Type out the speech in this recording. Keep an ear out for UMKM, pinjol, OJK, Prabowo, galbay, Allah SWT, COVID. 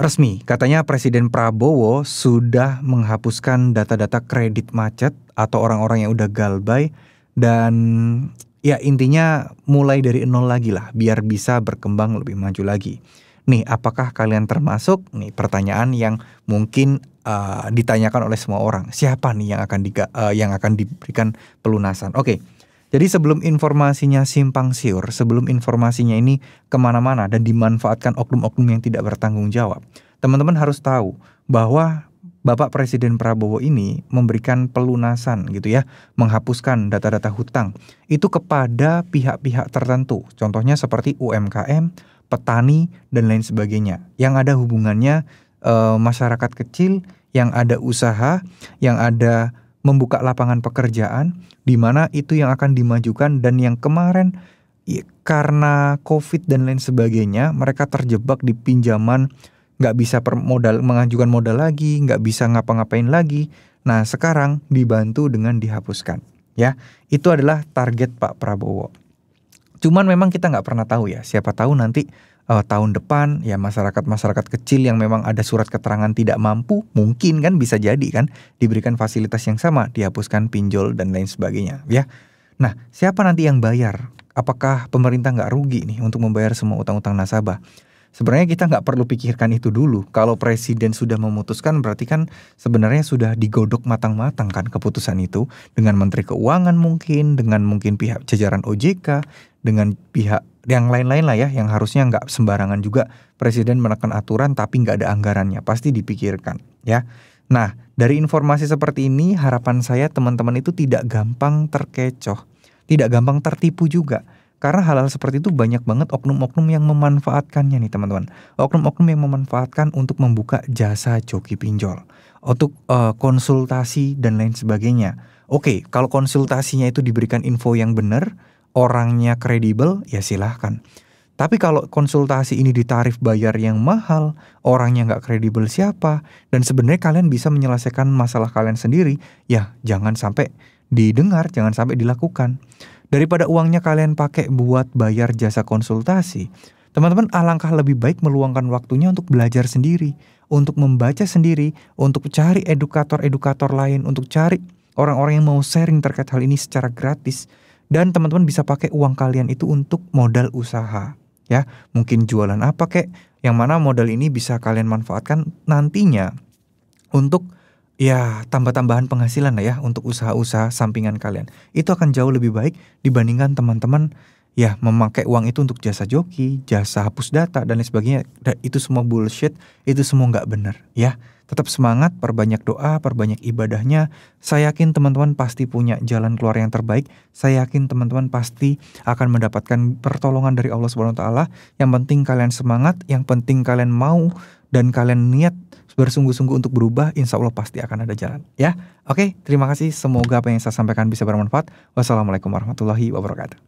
resmi, katanya Presiden Prabowo sudah menghapuskan data-data kredit macet atau orang-orang yang udah galbay, dan ya intinya mulai dari nol lagi lah biar bisa berkembang lebih maju lagi. Nih, apakah kalian termasuk? Nih pertanyaan yang mungkin ditanyakan oleh semua orang. Siapa nih yang akan diberikan pelunasan? Oke. Jadi sebelum informasinya simpang siur, sebelum informasinya ini kemana-mana dan dimanfaatkan oknum-oknum yang tidak bertanggung jawab, teman-teman harus tahu bahwa Bapak Presiden Prabowo ini memberikan pelunasan gitu ya, menghapuskan data-data hutang itu kepada pihak-pihak tertentu, contohnya seperti UMKM, petani, dan lain sebagainya, yang ada hubungannya masyarakat kecil, yang ada usaha, yang ada membuka lapangan pekerjaan, di mana itu yang akan dimajukan. Dan yang kemarin karena COVID dan lain sebagainya, mereka terjebak di pinjaman, nggak bisa mengajukan modal lagi, nggak bisa ngapa-ngapain lagi. Nah sekarang dibantu dengan dihapuskan, ya itu adalah target Pak Prabowo. Cuman memang kita nggak pernah tahu ya, siapa tahu nanti tahun depan ya masyarakat-masyarakat kecil yang memang ada surat keterangan tidak mampu, mungkin kan bisa jadi kan diberikan fasilitas yang sama, dihapuskan pinjol dan lain sebagainya ya. Nah siapa nanti yang bayar? Apakah pemerintah nggak rugi nih untuk membayar semua utang-utang nasabah? Sebenarnya kita nggak perlu pikirkan itu dulu. Kalau presiden sudah memutuskan, berarti kan sebenarnya sudah digodok matang-matang kan keputusan itu dengan Menteri Keuangan mungkin, dengan pihak jajaran OJK, dengan pihak yang lain-lain lah ya, yang harusnya nggak sembarangan juga presiden menekan aturan tapi nggak ada anggarannya, pasti dipikirkan ya. Nah dari informasi seperti ini harapan saya teman-teman itu tidak gampang terkecoh, tidak gampang tertipu juga, karena hal-hal seperti itu banyak banget oknum-oknum yang memanfaatkannya nih teman-teman. Oknum-oknum yang memanfaatkan untuk membuka jasa joki pinjol, untuk konsultasi dan lain sebagainya. Oke, kalau konsultasinya itu diberikan info yang benar, orangnya kredibel, ya silahkan. Tapi kalau konsultasi ini ditarif bayar yang mahal, orangnya nggak kredibel siapa, dan sebenarnya kalian bisa menyelesaikan masalah kalian sendiri, ya jangan sampai didengar, jangan sampai dilakukan. Daripada uangnya kalian pakai buat bayar jasa konsultasi, teman-teman alangkah lebih baik meluangkan waktunya untuk belajar sendiri, untuk membaca sendiri, untuk cari edukator-edukator lain, untuk cari orang-orang yang mau sharing terkait hal ini secara gratis. Dan teman-teman bisa pakai uang kalian itu untuk modal usaha ya. Mungkin jualan apa kek, yang mana modal ini bisa kalian manfaatkan nantinya untuk ya tambah-tambahan penghasilan lah ya, untuk usaha-usaha sampingan kalian. Itu akan jauh lebih baik dibandingkan teman-teman ya memakai uang itu untuk jasa joki, jasa hapus data dan lain sebagainya. Itu semua bullshit, itu semua nggak benar ya. Tetap semangat, perbanyak doa, perbanyak ibadahnya. Saya yakin teman-teman pasti punya jalan keluar yang terbaik. Saya yakin teman-teman pasti akan mendapatkan pertolongan dari Allah SWT. Yang penting kalian semangat, yang penting kalian mau, dan kalian niat bersungguh-sungguh untuk berubah. Insya Allah pasti akan ada jalan ya. Oke, terima kasih. Semoga apa yang saya sampaikan bisa bermanfaat. Wassalamualaikum warahmatullahi wabarakatuh.